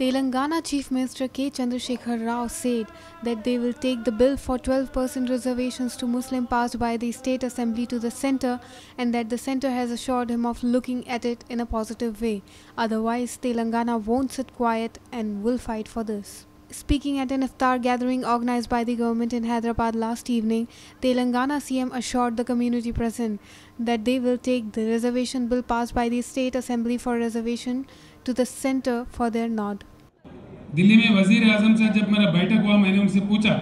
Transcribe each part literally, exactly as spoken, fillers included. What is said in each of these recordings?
Telangana Chief Minister K Chandrasekhar Rao said that they will take the bill for twelve percent reservations to Muslim passed by the State Assembly to the centre, and that the centre has assured him of looking at it in a positive way. Otherwise, Telangana won't sit quiet and will fight for this. Speaking at an iftar gathering organized by the government in Hyderabad last evening, Telangana C M assured the community present that they will take the reservation bill passed by the State Assembly for reservation to the center for their nod. Delhi में वजीर आजम से जब मेरा बैठक हुआ, मैंने उनसे पूछा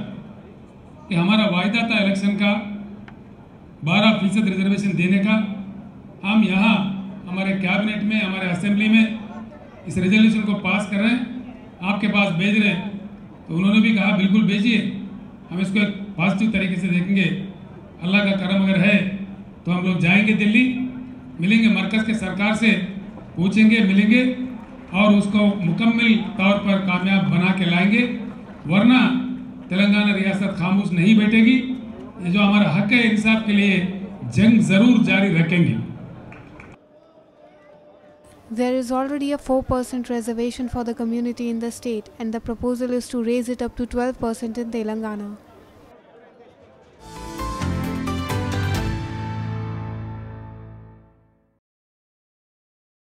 कि हमारा वायदा था इलेक्शन का बारह फीसद रिजर्वेशन देने का, हम यहाँ हमारे कैबिनेट में हमारे असेंबली में इस रेजोल्यूशन को पास कर रहे हैं, आपके पास भेज रहे हैं। तो उन्होंने भी कहा बिल्कुल भेजिए, हम इसको एक पॉजिटिव तरीके से देखेंगे, अल्लाह का करम अगर है तो हम लोग जाएंगे दिल्ली, मिलेंगे मरकज़ के सरकार से, पूछेंगे मिलेंगे और उसको मुकम्मल तौर पर कामयाब बना के लाएंगे, वरना तेलंगाना रियासत खामोश नहीं बैठेगी। ये जो हमारा हक है इंसाफ के लिए, जंग ज़रूर जारी रखेंगे। There is already a four percent reservation for the community in the state, and the proposal is to raise it up to twelve percent in Telangana.